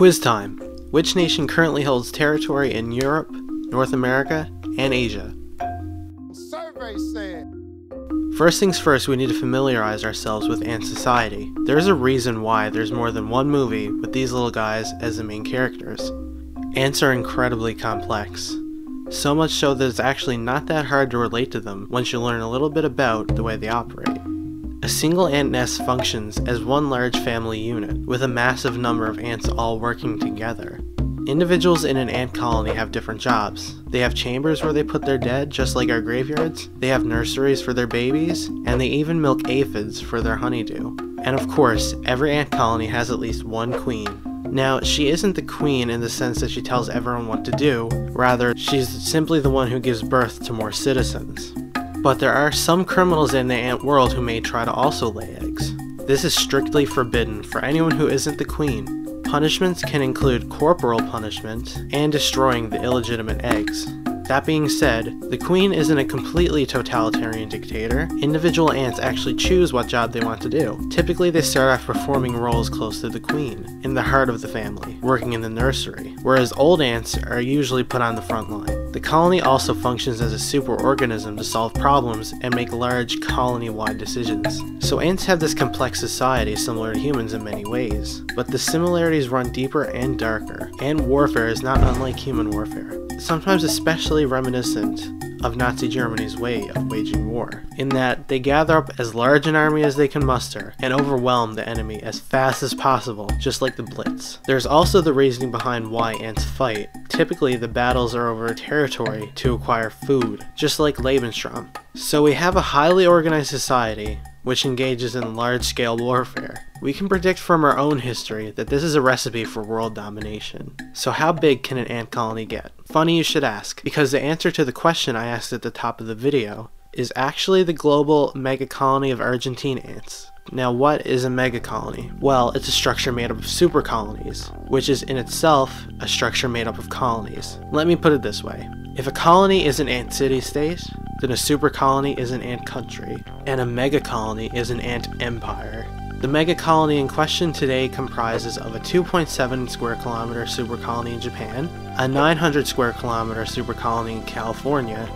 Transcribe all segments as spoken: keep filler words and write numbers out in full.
Quiz time. Which nation currently holds territory in Europe, North America, and Asia? Survey said. First things first, we need to familiarize ourselves with ant society. There's a reason why there's more than one movie with these little guys as the main characters. Ants are incredibly complex. So much so that it's actually not that hard to relate to them once you learn a little bit about the way they operate. A single ant nest functions as one large family unit, with a massive number of ants all working together. Individuals in an ant colony have different jobs. They have chambers where they put their dead, just like our graveyards, they have nurseries for their babies, and they even milk aphids for their honeydew. And of course, every ant colony has at least one queen. Now, she isn't the queen in the sense that she tells everyone what to do, rather, she's simply the one who gives birth to more citizens. But there are some criminals in the ant world who may try to also lay eggs. This is strictly forbidden for anyone who isn't the queen. Punishments can include corporal punishment and destroying the illegitimate eggs. That being said, the queen isn't a completely totalitarian dictator. Individual ants actually choose what job they want to do. Typically they start off performing roles close to the queen, in the heart of the family, working in the nursery, whereas old ants are usually put on the front line. The colony also functions as a superorganism to solve problems and make large colony-wide decisions. So ants have this complex society similar to humans in many ways, but the similarities run deeper and darker. Ant warfare is not unlike human warfare, sometimes especially reminiscent of Nazi Germany's way of waging war, in that they gather up as large an army as they can muster and overwhelm the enemy as fast as possible, just like the Blitz. There's also the reasoning behind why ants fight. Typically the battles are over territory to acquire food, just like Lebensraum. So we have a highly organized society which engages in large-scale warfare. We can predict from our own history that this is a recipe for world domination. So how big can an ant colony get? Funny you should ask, because the answer to the question I asked at the top of the video is actually the global megacolony of Argentine ants. Now, what is a megacolony? Well, it's a structure made up of supercolonies, which is in itself a structure made up of colonies. Let me put it this way. If a colony is an ant city-state, then a supercolony is an ant country, and a megacolony is an ant empire. The megacolony in question today comprises of a two point seven square kilometer supercolony in Japan, a nine hundred square kilometer supercolony in California,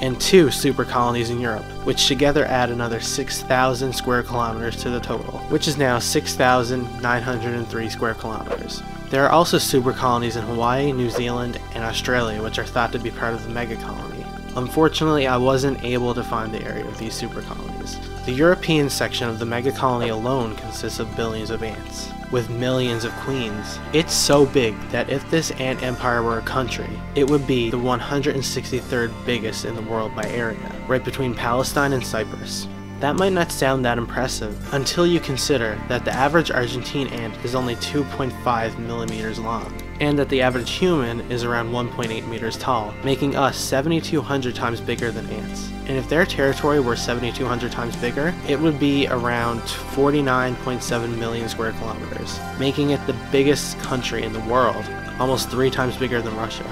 and two supercolonies in Europe, which together add another six thousand square kilometers to the total, which is now six thousand nine hundred three square kilometers. There are also supercolonies in Hawaii, New Zealand, and Australia, which are thought to be part of the megacolony. Unfortunately, I wasn't able to find the area of these supercolonies. The European section of the megacolony alone consists of billions of ants, with millions of queens. It's so big that if this ant empire were a country, it would be the one hundred sixty-third biggest in the world by area, right between Palestine and Cyprus. That might not sound that impressive until you consider that the average Argentine ant is only two point five millimeters long, and that the average human is around one point eight meters tall, making us seven thousand two hundred times bigger than ants. And if their territory were seven thousand two hundred times bigger, it would be around forty-nine point seven million square kilometers, making it the biggest country in the world, almost three times bigger than Russia,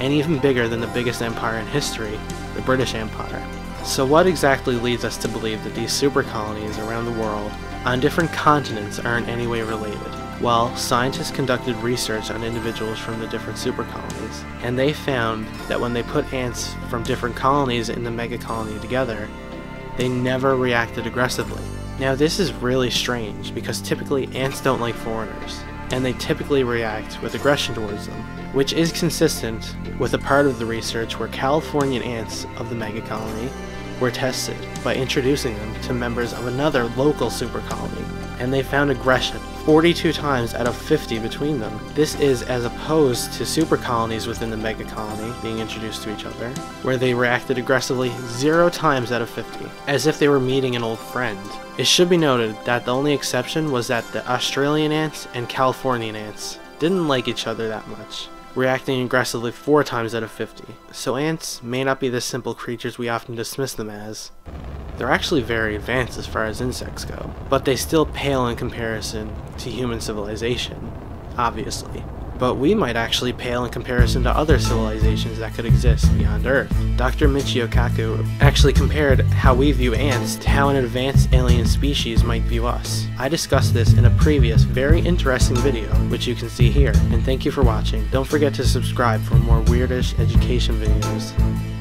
and even bigger than the biggest empire in history, the British Empire. So what exactly leads us to believe that these supercolonies around the world on different continents are in any way related? Well, scientists conducted research on individuals from the different supercolonies, and they found that when they put ants from different colonies in the megacolony together, they never reacted aggressively. Now this is really strange, because typically ants don't like foreigners, and they typically react with aggression towards them, which is consistent with a part of the research where Californian ants of the megacolony were tested by introducing them to members of another local supercolony, and they found aggression forty-two times out of fifty between them. This is as opposed to supercolonies within the megacolony being introduced to each other, where they reacted aggressively zero times out of fifty, as if they were meeting an old friend. It should be noted that the only exception was that the Australian ants and Californian ants didn't like each other that much, reacting aggressively four times out of fifty. So ants may not be the simple creatures we often dismiss them as. They're actually very advanced as far as insects go, but they still pale in comparison to human civilization, obviously. but we might actually pale in comparison to other civilizations that could exist beyond Earth. Doctor Michio Kaku actually compared how we view ants to how an advanced alien species might view us. I discussed this in a previous very interesting video, which you can see here, and thank you for watching. Don't forget to subscribe for more weirdish education videos.